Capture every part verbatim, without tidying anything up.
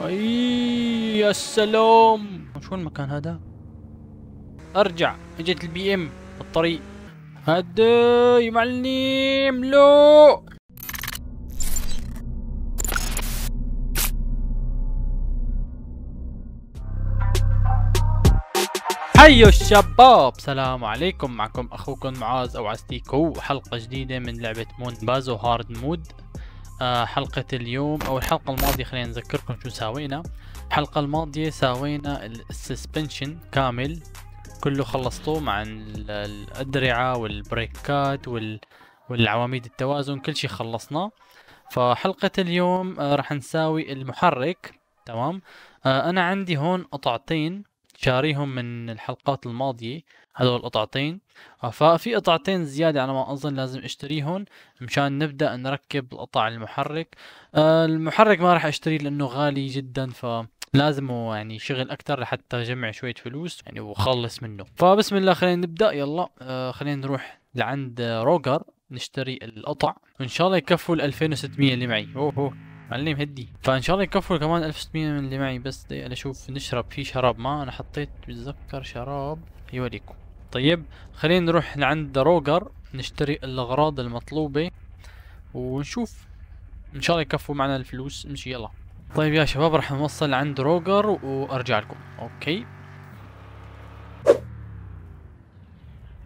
اي يا سلام. شو المكان هذا؟ ارجع. اجت البي ام بالطريق. هدا يا معلم. لو حيو الشباب، سلام عليكم، معكم اخوكم معاذ او عستيكو، وحلقة جديدة من لعبة مون بازو هارد مود. آه حلقة اليوم او الحلقة الماضية، خلينا نذكركم شو ساوينا. الحلقة الماضية ساوينا السسبنشن كامل كله، خلصتوه مع الادرعة والبريكات والعواميد التوازن، كل شي خلصناه. فحلقة اليوم آه راح نساوي المحرك. تمام. آه انا عندي هون قطعتين شاريهم من الحلقات الماضية، هذول القطعتين. ففي قطعتين زيادة على ما أظن لازم اشتريهم مشان نبدأ نركب القطع المحرك. المحرك ما راح اشتريه لأنه غالي جدا، فلازم يعني شغل أكتر لحتى أجمع شوية فلوس يعني وخلص منه. فبسم الله خلينا نبدأ. يلا خلينا نروح لعند روجر نشتري القطع، وإن شاء الله يكفوا ال ألفين وستمية اللي معي. أوه أوه معلم هدي. فان شاء الله يكفوا كمان ألف وستمية من اللي معي. بس دقيقة اشوف نشرب في شراب، ما انا حطيت بتذكر شراب يوريكم. طيب خلينا نروح لعند روجر نشتري الاغراض المطلوبة ونشوف ان شاء الله يكفوا معنا الفلوس. امشي يلا. طيب يا شباب راح نوصل عند روجر وارجع لكم. اوكي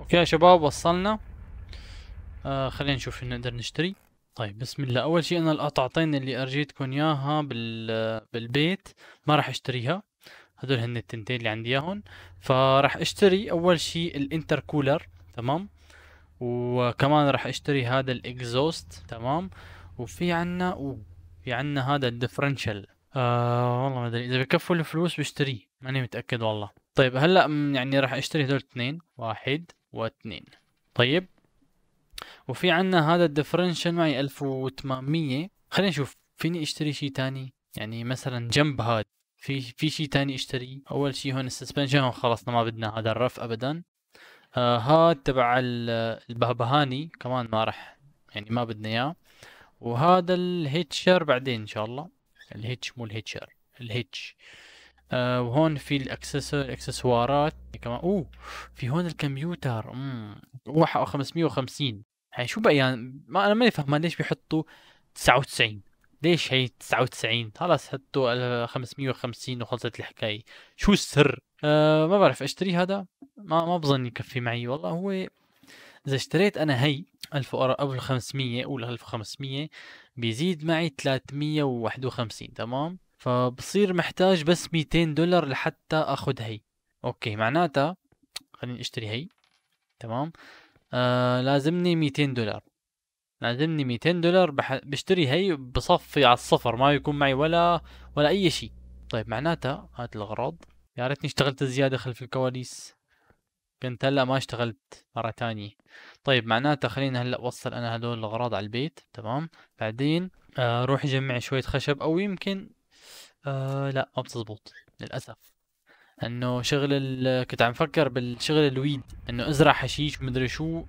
اوكي يا شباب وصلنا. آه خلينا نشوف شنو نقدر نشتري. طيب بسم الله. اول شيء انا القطعتين اللي ارجيتكم اياها بالبيت ما راح اشتريها، هذول هن التنتين اللي عندي اياهم. فراح اشتري اول شيء الانتركولر، تمام، وكمان راح اشتري هذا الاكزوست، تمام، وفي عنا او في عنا هذا الديفرنشل. آه والله ما ادري اذا بكفوا الفلوس بشتريه، ماني متاكد والله. طيب هلا يعني راح اشتري هذول اثنين، واحد واثنين. طيب وفي عنا هذا الديفرنشل معي ألف وثمانمية. خلينا نشوف فيني اشتري شيء تاني، يعني مثلا جنب هاد في في شيء تاني اشتريه. اول شيء هون السسبنشن، هون خلصنا ما بدنا هذا الرف ابدا. آه هاد تبع البهبهاني كمان ما راح، يعني ما بدنا اياه. وهذا الهيتشر بعدين ان شاء الله. الهيتش مو الهيتشر، الهيتش. آه وهون في الاكسسوار، الاكسسوارات كمان. اوه في هون الكمبيوتر. امم واحد خمسمية وخمسين. يعني شو بقى يعني، ما انا ماني فهمان ليش بيحطوا تسعة وتسعين، ليش هي تسعة وتسعين؟ خلص حطوا خمسمية وخمسين وخلصت الحكايه. شو السر؟ أه ما بعرف. اشتري هذا ما ما بظن يكفي معي والله. هو اذا اشتريت انا هي ألف قبل خمسمية، قول ألف وخمسمية، بيزيد معي ثلاثمية وواحد وخمسين، تمام، فبصير محتاج بس مئتين دولار لحتى اخذ هي. اوكي معناتها خليني اشتري هي، تمام. آه لازمني مئتين دولار، لازمني مئتين دولار بشتري هي، بصفي على الصفر، ما يكون معي ولا ولا اي شيء. طيب معناتها هات الاغراض. يا ريتني اشتغلت زياده خلف الكواليس، كنت هلا ما اشتغلت مره ثانيه. طيب معناتها خلينا هلا وصل انا هدول الاغراض على البيت، تمام. بعدين آه روح جمع شويه خشب، او يمكن آه لا ما بتزبط للاسف، انه شغل ال... كنت عم فكر بالشغل الويد، انه ازرع حشيش ومدري شو،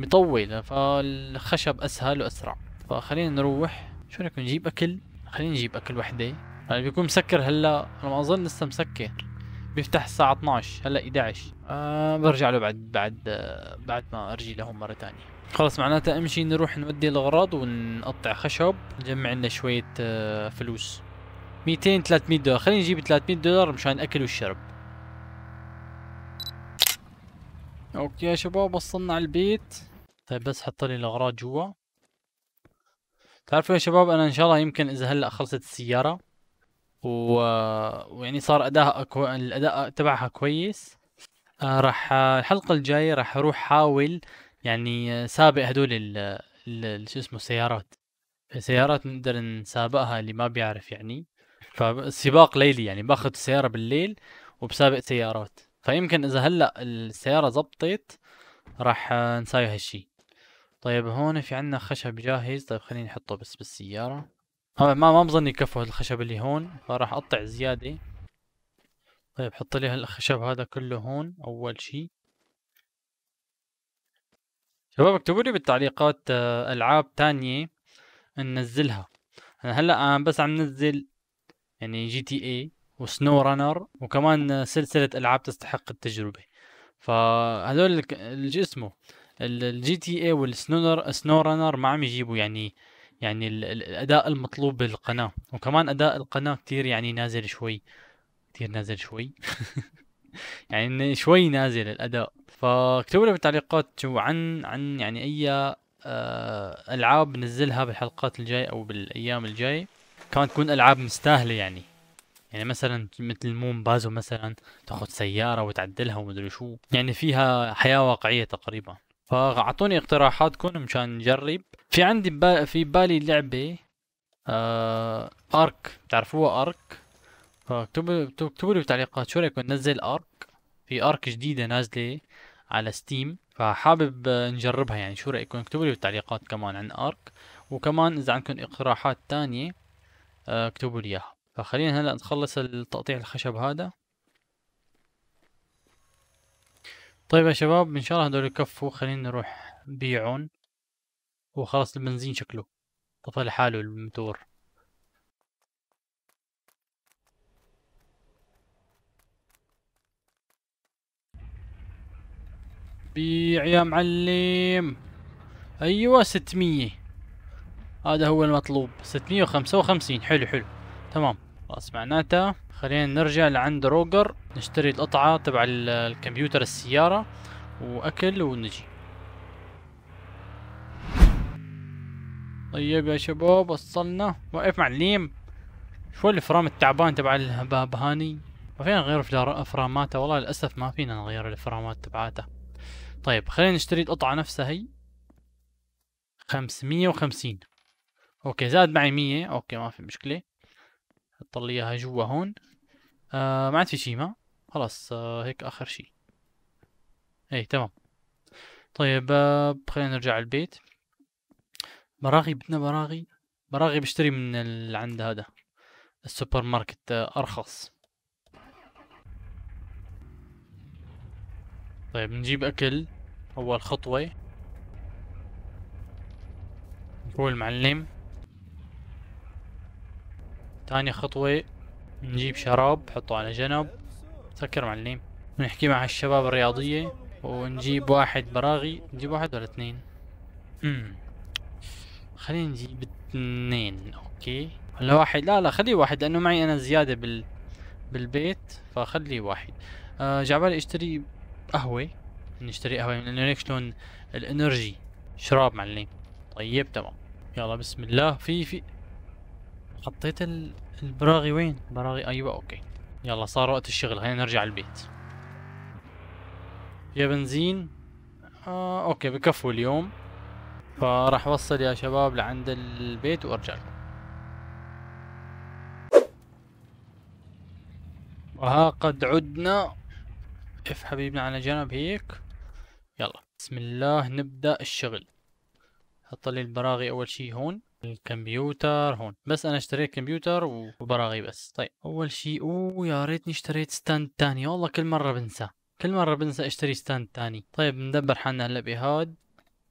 بيطول، فالخشب اسهل واسرع. فخلينا نروح. شو رايكم نجيب اكل؟ خلينا نجيب اكل وحده. هلا بيكون مسكر هلا، انا ما اظن لسه مسكر، بيفتح الساعه اثنعش، هلا احدعش. آه برجع له بعد بعد آه بعد ما ارجي لهون مره ثانيه. خلص معناتها امشي نروح نودي الاغراض ونقطع خشب، نجمع لنا شويه آه فلوس، مئتين ثلاثمية دولار. خلينا نجيب ثلاثمية دولار مشان الاكل والشرب. اوكي يا شباب وصلنا على البيت. طيب بس حط لي الاغراض جوا. تعرفوا يا شباب انا ان شاء الله يمكن اذا هلا خلصت السياره و... ويعني صار اداءها أكو... الاداء تبعها كويس، آه راح الحلقه الجايه راح اروح حاول يعني سابق هدول ال... ال... شو اسمه السيارات، سيارات نقدر نسابقها اللي ما بيعرف يعني. فسباق ليلي يعني باخذ السيارة بالليل وبسابق سيارات، فيمكن اذا هلا السيارة زبطت راح نساوي هالشي. طيب هون في عنا خشب جاهز، طيب خليني احطه بس بالسيارة. ما ما بظني يكفوا الخشب اللي هون، فراح اقطع زيادة. طيب حط لي هالخشب هذا كله هون اول شي. شباب اكتبوا لي بالتعليقات العاب تانية ننزلها. انا هلا بس عم ننزل يعني جي تي ايه وسنو رانر وكمان سلسلة ألعاب تستحق التجربة. فهذول اللي اسمه الجي تي ايه والسنو سنو رانر ما عم يجيبوا يعني يعني الأداء المطلوب بالقناة، وكمان أداء القناة كتير يعني نازل شوي، كتير نازل شوي يعني شوي نازل الأداء. فاكتبوا لي بالتعليقات شو عن عن يعني أي ألعاب نزلها بالحلقات الجاي أو بالأيام الجاي، كمان تكون ألعاب مستاهلة يعني. يعني مثلا مثل مون بازو مثلا تاخذ سيارة وتعدلها ومدري شو، يعني فيها حياة واقعية تقريبا. فاعطوني اقتراحاتكم مشان نجرب. في عندي ببالي في بالي لعبة آه آرك، بتعرفوها آرك؟ فاكتبوا اكتبوا لي بالتعليقات شو رايكم ننزل آرك، في آرك جديدة نازلة على ستيم فحابب نجربها، يعني شو رايكم؟ اكتبوا لي بالتعليقات كمان عن آرك، وكمان اذا عندكم اقتراحات تانية آه اكتبوا لي اياها. فخلينا هلا نخلص التقطيع الخشب هذا. طيب يا شباب ان شاء الله هدول يكفوا، خلينا نروح بيعون. وخلص البنزين شكله طفى لحاله الموتور. بيع يا معلم. ايوه ستمية، هذا هو المطلوب، ستمية وخمسة وخمسين. حلو حلو تمام. خلاص معناتها خلينا نرجع لعند روجر نشتري القطعة تبع الكمبيوتر السيارة واكل ونجي. طيب يا شباب وصلنا. وقف معلم، شو الفرام التعبان تبع البهاني؟ ما فينا نغير فراماتها والله للاسف، ما فينا نغير الفرامات تبعاتها. طيب خلينا نشتري القطعة نفسها هي خمسمية وخمسين. اوكي زاد معي مية، اوكي ما في مشكلة. حط لي اياها جوا هون. آه ما عاد في شي، ما خلاص آه هيك اخر شي. اي تمام. طيب آه خلينا نرجع البيت. براغي بدنا براغي براغي بشتري من ال... عند هذا السوبر ماركت آه ارخص. طيب نجيب اكل اول خطوة. هو المعلم. تاني خطوة نجيب شراب حطه على جنب. سكر معلم. نحكي مع الشباب الرياضية ونجيب واحد براغي. نجيب واحد ولا اثنين؟ امم خلينا نجيب اثنين. اوكي ولا واحد؟ لا لا خليه واحد لانه معي انا زيادة بال بالبيت، فخليه واحد. أه جعبالي اشتري قهوة، نشتري قهوة لانه هيك شلون الانرجي شراب معلم. طيب تمام يلا بسم الله. في في حطيت البراغي وين؟ براغي ايوه اوكي. يلا صار وقت الشغل، خلينا نرجع البيت. يا بنزين آه اوكي بكفوا اليوم، فراح وصل يا شباب لعند البيت وارجع لكم. وها قد عدنا. اف حبيبنا على جنب هيك. يلا بسم الله نبدأ الشغل. حط لي البراغي اول شي هون، الكمبيوتر هون. بس انا اشتريت كمبيوتر وبراغي بس. طيب اول شي اوه يا ريتني اشتريت ستاند تاني، والله كل مرة بنسى كل مرة بنسى اشتري ستاند تاني. طيب ندبر حالنا هلا بهاد.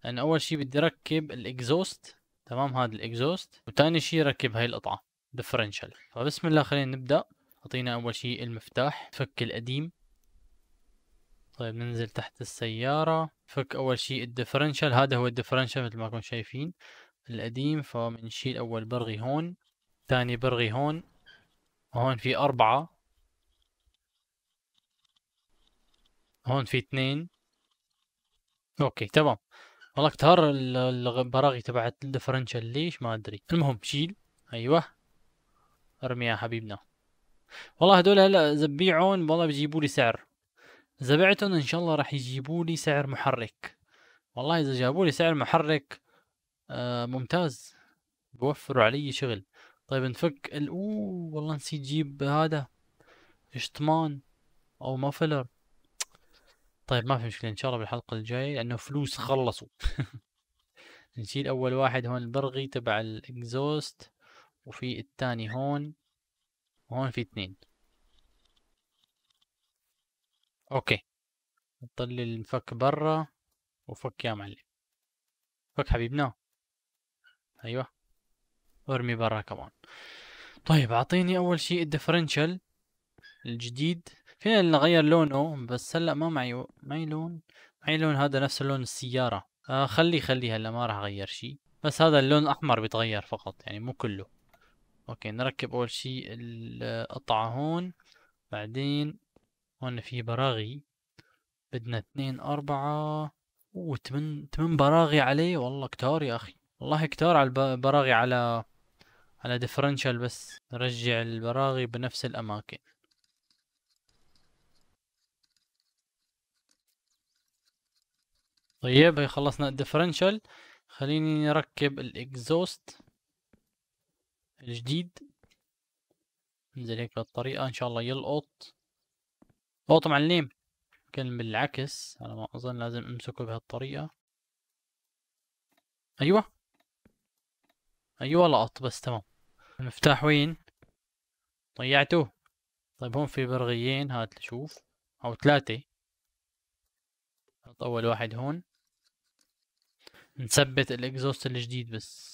انا اول شي بدي ركب الاكزوست، تمام هذا الاكزوست، وتاني شي ركب هاي القطعة ديفرنشال. فبسم الله خلينا نبدأ. اعطينا اول شي المفتاح، فك القديم. طيب ننزل تحت السيارة، فك اول شي الديفرنشال. هذا هو الديفرنشال مثل ما كنتم شايفين القديم. فبنشيل اول برغي هون، ثاني برغي هون، وهون في اربعة، هون في اثنين. اوكي تمام. والله كتهر البراغي تبعت الديفرنشال ليش ما ادري. المهم شيل ايوه ارمي يا حبيبنا. والله هدول هلا اذا ببيعهم والله بيجيبوا لي سعر، اذا بعتهم ان شاء الله راح يجيبوا لي سعر محرك. والله اذا جابوا لي سعر محرك آه ممتاز، بوفروا علي شغل. طيب نفك ال... اوه والله نسيت جيب هذا شطمان او مافلر. طيب ما في مشكلة ان شاء الله بالحلقة الجاية لانه فلوس خلصوا نشيل اول واحد هون البرغي تبع الاكزوست، وفي الثاني هون، وهون في اثنين. اوكي نطلي المفك برا وفك يا معلم. فك حبيبنا ايوه وارمي برا كمان. طيب اعطيني اول شيء الديفرنشال الجديد، فينا نغير لونه بس هلا ما معي معي لون، معي لون هذا نفس لون السيارة. آه خلي خلي هلا ما راح اغير شيء، بس هذا اللون الاحمر بيتغير فقط يعني مو كله. اوكي نركب اول شيء القطعة هون، بعدين هون في براغي بدنا اثنين اربعة وثمان ثمان براغي عليه، والله كتار يا اخي، والله كتار على البراغي على على ديفرنشال. بس نرجع البراغي بنفس الاماكن. طيب هي خلصنا الديفرنشال، خليني نركب الاكزوست الجديد. ننزل هيك بالطريقة ان شاء الله يلقط. لقط معلم، كان بالعكس على ما اظن، لازم امسكه بهالطريقة. ايوه ايوه لقط بس تمام. المفتاح وين؟ طيعته. طيب هون في برغيين، هات لشوف، او ثلاثة. اول واحد هون، نثبت الاكزوست الجديد بس.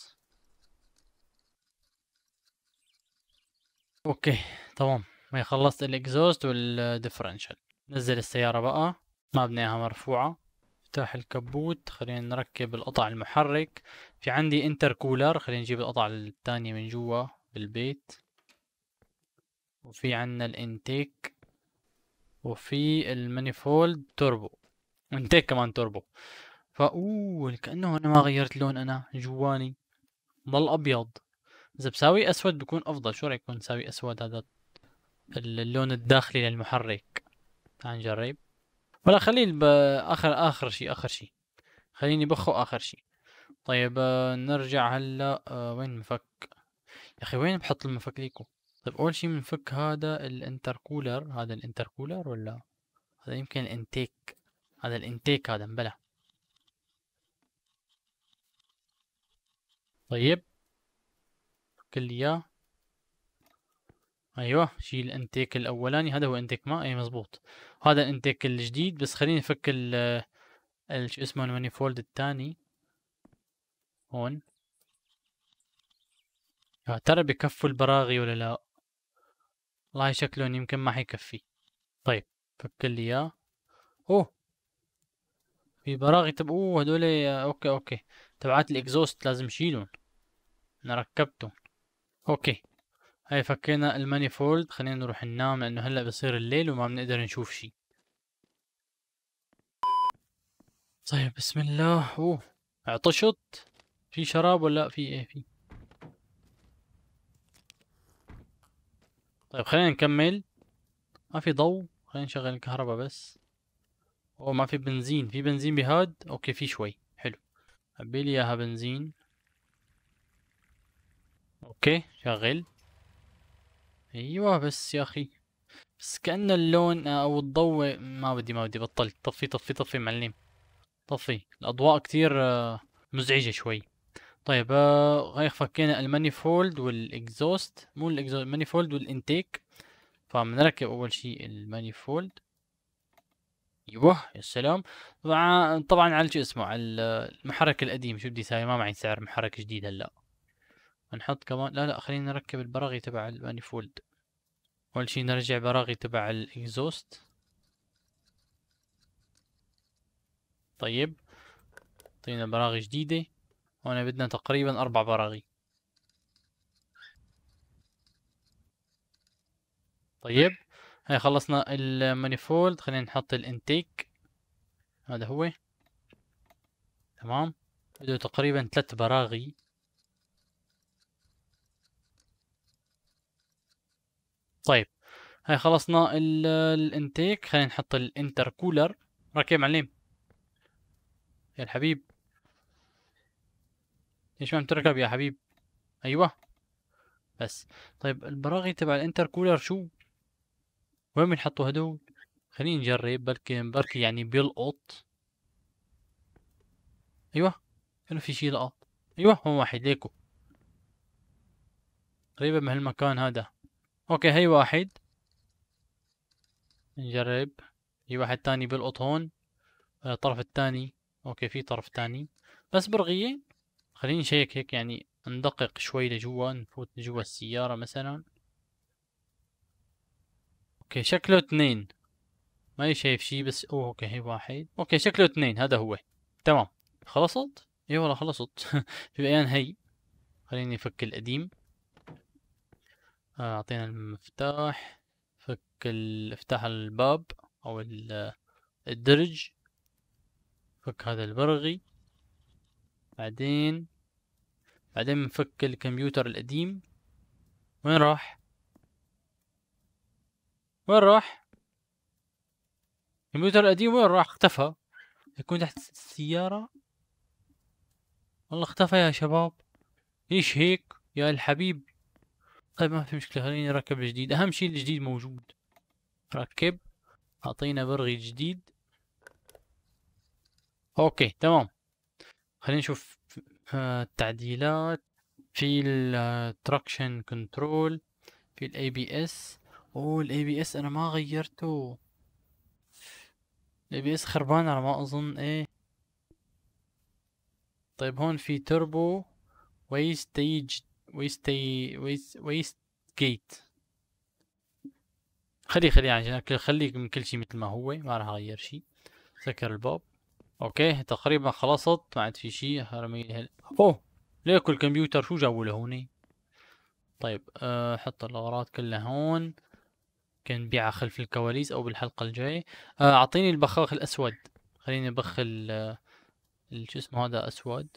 اوكي تمام، ما خلصت الاكزوست والديفرنشال. نزل السيارة بقى، ما بناها مرفوعة. افتح الكبوت، خلينا نركب القطع المحرك. في عندي انتركولر، خلينا نجيب القطع الثانية من جوا بالبيت. وفي عنا الانتيك، وفي المانيفولد توربو، انتيك كمان توربو. فاوه كأنه انا ما غيرت لون، انا جواني ضل ابيض. إذا بساوي أسود بكون أفضل. شو رأيكم نساوي أسود هذا اللون الداخلي للمحرك؟ تعال نجرب، ولا خليه بآخر آخر شي، آخر شي خليني بخو آخر شي. طيب نرجع هلا. آه وين المفك يا أخي؟ وين بحط المفك ليكو؟ طيب أول شي بنفك هذا الانتركولر، هذا الانتركولر ولا هذا يمكن الانتيك، هذا الانتيك هذا مبلى. طيب كل يا ايوه شيل الانتيك الاولاني، هذا هو انتيك ما اي مزبوط، هذا الانتيك الجديد. بس خليني افك ال شو اسمه المانيفولد الثاني هون. يا ترى بكفوا البراغي ولا لا؟ والله شكلهم يمكن ما حيكفي. طيب فك لي اياه. اوه في براغي تب، اوه هدول اوكي اوكي تبعات الاكزوست لازم شيلهم، انا ركبتهم. اوكي هاي فكينا المانيفولد، خلينا نروح ننام لانه هلا بصير الليل وما بنقدر نشوف شي. طيب بسم الله. اوه عطشت. في شراب ولا في ايه؟ في. طيب خلينا نكمل. ما في ضوء، خلينا نشغل الكهرباء بس. اوه ما في بنزين، في بنزين بهاد؟ اوكي في شوي، حلو عبيلي اياها بنزين. اوكي شغل. ايوه بس يا اخي، بس كأن اللون او الضوء ما بدي ما بدي بطلت. طفي طفي طفي معلم، طفي الاضواء كتير مزعجة شوي. طيب هاي فكينا المانيفولد والاكزوست، مو الاكزوست المانيفولد والانتيك. فبنركب اول شيء المانيفولد. ايوه يا سلام. طبعا طبعا على شو اسمه، على المحرك القديم. شو بدي ساوي؟ ما معي سعر محرك جديد هلا. نحط كمان لا لا خلينا نركب البراغي تبع المانيفولد. اول شي نرجع براغي تبع الاكزوست. طيب اعطينا براغي جديدة، وانا بدنا تقريبا اربع براغي. طيب هاي خلصنا المانيفولد، خلينا نحط الانتيك هذا هو. تمام بده تقريبا ثلاث براغي. طيب هاي خلصنا الانتيك، خلينا نحط الانتركولر. ركب معلم يا الحبيب. ليش ما عم تركب يا حبيب؟ ايوه بس. طيب البراغي تبع الانتركولر شو؟ وين بنحطوا هدول؟ خلينا نجرب، بركي بركي يعني بيلقط. ايوه كانوا في شي لقط. ايوه هون واحد ليكو تقريبا بهالمكان هذا. اوكي هي واحد، نجرب. في واحد تاني بلقط هون الطرف التاني. اوكي في طرف تاني بس برغيين. خليني شيك هيك يعني ندقق شوي لجوا، نفوت لجوا السيارة مثلا. اوكي شكله اثنين، ماني شايف شي بس اوه اوكي هي واحد. اوكي شكله اثنين، هذا هو تمام. خلصت؟ اي والله خلصت. في بيان هي، خليني افك القديم. اعطينا المفتاح، فك افتح الباب او الدرج، فك هذا البرغي، بعدين بعدين نفك الكمبيوتر القديم. وين راح؟ وين راح؟ الكمبيوتر القديم وين راح؟ اختفى، يكون تحت السيارة. والله اختفى يا شباب، ليش هيك يا الحبيب؟ طيب ما في مشكلة، خليني اركب الجديد، اهم شي الجديد موجود. ركب، اعطينا برغي جديد. اوكي تمام، خلينا نشوف التعديلات. في التراكشن كنترول، في الاي بي اس. اوه الاي بي اس انا ما غيرته، الاي بي اس خربان على ما اظن. ايه طيب هون في تربو ويستيج ويستي ويست ويست جيت. خليه خليه عشان خليه من كل شي مثل ما هو، ما راح اغير شي. سكر الباب. اوكي تقريبا خلصت، ما عاد في شيء. هرمي هل... اوه ليكو الكمبيوتر شو جابوا له هوني؟ طيب أه حط الاغراض كلها هون، كان نبيعها خلف الكواليس او بالحلقه الجايه. أه اعطيني البخاخ الاسود، خليني بخل شو اسمه هذا اسود.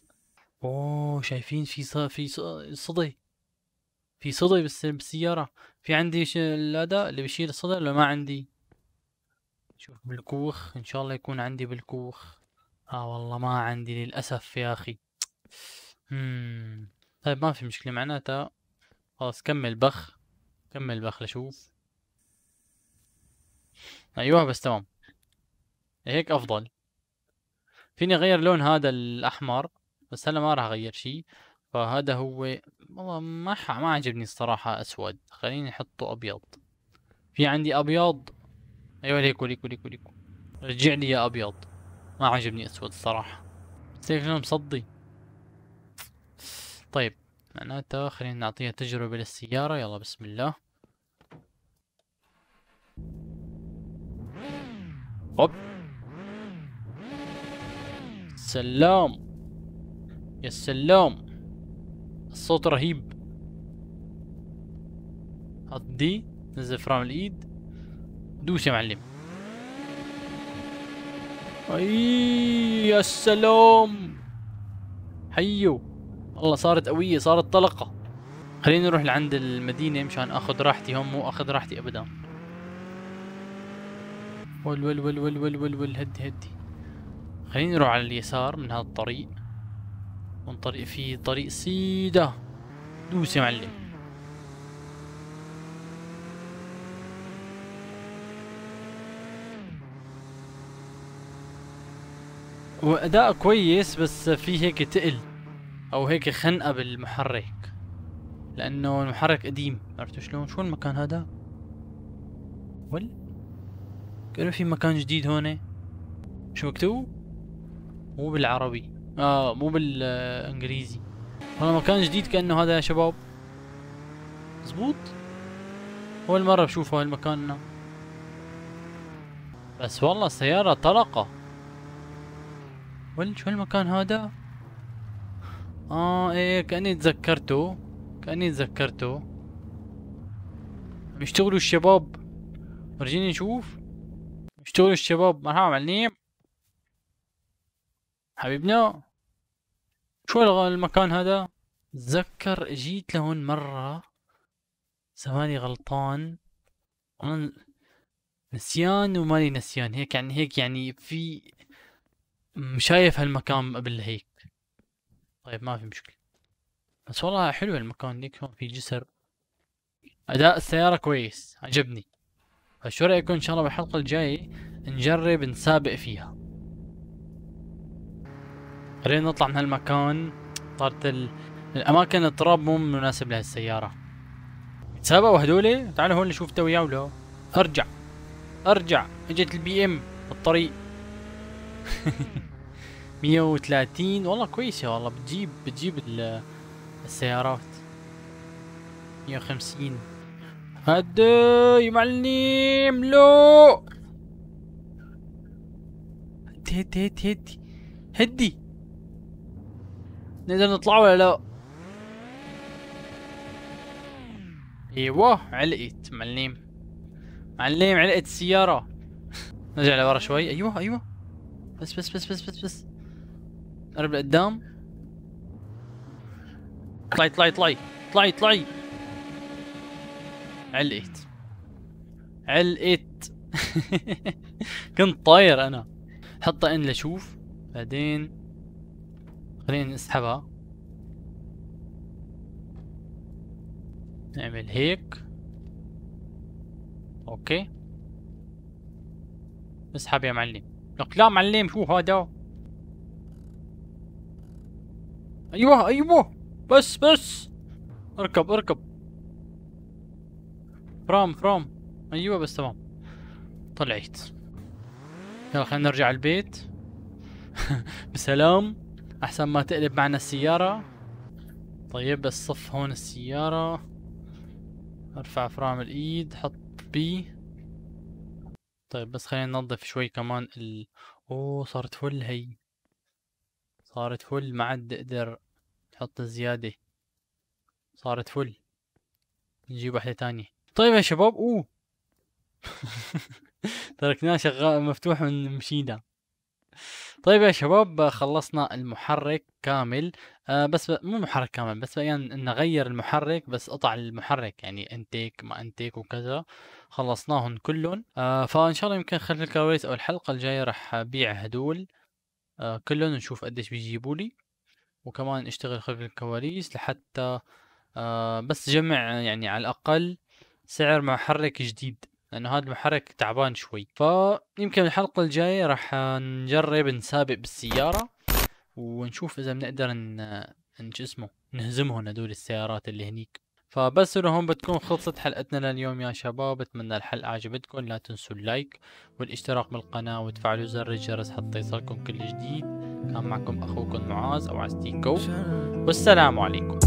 اوه شايفين في ص... في ص... صدى، في صدى بس بالسياره. في عندي هذا اللي بشيل الصدى ولا ما عندي؟ شوف بالكوخ ان شاء الله يكون عندي بالكوخ. اه والله ما عندي للاسف يا اخي. امم طيب ما في مشكله، معناتها خلاص كمل بخ، كمل بخ لشوف. ايوه بس تمام هيك افضل. فيني اغير لون هذا الاحمر بس هلا ما راح اغير شي. فهذا هو والله ما ما عجبني الصراحه اسود، خليني احطه ابيض. في عندي ابيض. ايوه ليكو ليكو ليكو ليكو، رجع لي يا ابيض، ما عجبني اسود الصراحه، شكله لون مصدي. طيب معناتها خلينا نعطيها تجربه للسياره، يلا بسم الله. هوب سلام، يا سلام الصوت رهيب. حط دي، نزل فرامل الايد، دوس يا معلم. اي يا سلام حيو، والله صارت قوية، صارت طلقة. خليني نروح لعند المدينة مشان اخذ راحتي، هم مو اخذ راحتي ابدا. ول ول ول ول ول ول ول هدي هدي. خليني نروح على اليسار من هذا الطريق، من طريق فيه طريق سيدة. دوس يا معلم. وأداء كويس بس في هيك تقل أو هيك خنقة بالمحرك، لأنه المحرك قديم. عرفتوا شلون؟ شو المكان هذا؟ ول؟ كأنه في مكان جديد هون. شو مكتوب؟ مو بالعربي، آه مو بالإنجليزي. والله مكان جديد كأنه هذا يا شباب. مزبوط؟ أول مرة بشوفه هالمكاننا. بس والله السيارة طلقة. ول شو هالمكان هذا؟ اه ايه كأني تذكرته، كأني تذكرته. بيشتغلوا الشباب، ورجيني نشوف. بيشتغلوا الشباب. مرحبا معلم حبيبنا. شو المكان هذا؟ تذكر جيت لهون مرة، زماني غلطان، نسيان ومالي نسيان هيك يعني، هيك يعني في شايف هالمكان قبل هيك. طيب ما في مشكلة، بس والله حلو المكان ليك. هون في جسر. أداء السيارة كويس، عجبني. فشو رأيكم إن شاء الله بالحلقة الجاية نجرب نسابق فيها. خلينا نطلع من هالمكان، صارت ال... الأماكن التراب مو مناسب لهالسيارة. تسابقوا هدول، تعالوا هون اللي شوفته وياه ولا أرجع أرجع إجت البي إم بالطريق. مية وثلاثين والله كويسة، والله بتجيب بتجيب السيارات مية وخمسين. هدي يا معلم، لو هدي هدي هدي هدي هدي. نقدر نطلع ولا لا؟ ايوه علقت معلم، معلم علقت السيارة. نرجع لورا شوي. ايوه ايوه بس بس بس بس بس بس قرب لقدام. طلعي طلعي طلعي طلعي طلعي. علقت علقت. كنت طاير انا. حطها ان لشوف بعدين خلينا نسحبها. نعمل هيك. اوكي اسحب يا معلم. لك لا معلم شو هذا؟ ايوه ايوه بس بس اركب اركب. فرام فرام. ايوه بس تمام طلعت. يلا خلينا نرجع البيت. بسلام احسن ما تقلب معنا السيارة. طيب بس صف هون السيارة. ارفع فرام الايد حط بي. طيب بس خلينا ننظف شوي كمان ال... اوه صارت فل. هي صارت فل ما عاد اقدر احط زيادة. صارت فل. نجيب واحدة تانية. طيب يا شباب اوه. تركناه شغال مفتوح ومشينا. طيب يا شباب خلصنا المحرك كامل. آه بس ب... مو محرك كامل بس يعني نغير المحرك بس قطع المحرك يعني انتيك ما انتيك وكذا خلصناهم كلهم. آه فان شاء الله يمكن خلال الكواليس او الحلقه الجايه رح ابيع هدول آه كلهم ونشوف قديش بيجيبوا لي. وكمان اشتغل خلف الكواليس لحتى آه بس جمع يعني على الاقل سعر محرك جديد لانه هذا المحرك تعبان شوي. فيمكن الحلقة الجاية راح نجرب نسابق بالسيارة ونشوف اذا بنقدر ن شو اسمه نهزمهم هدول السيارات اللي هنيك. فبس لهون بتكون خلصت حلقتنا لليوم يا شباب. اتمنى الحلقة عجبتكم. لا تنسوا اللايك والاشتراك بالقناة وتفعلوا زر الجرس حتى يصلكم كل جديد. كان معكم اخوكم معاذ او عستيكو والسلام عليكم.